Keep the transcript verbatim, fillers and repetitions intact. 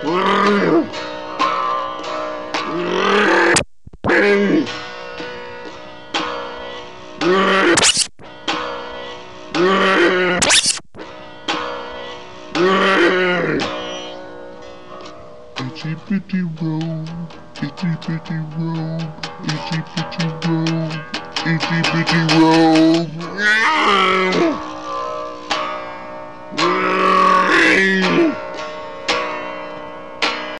Itchy bitty roll, itchy bitty roll, itchy bitty roll, itchy bitty roll.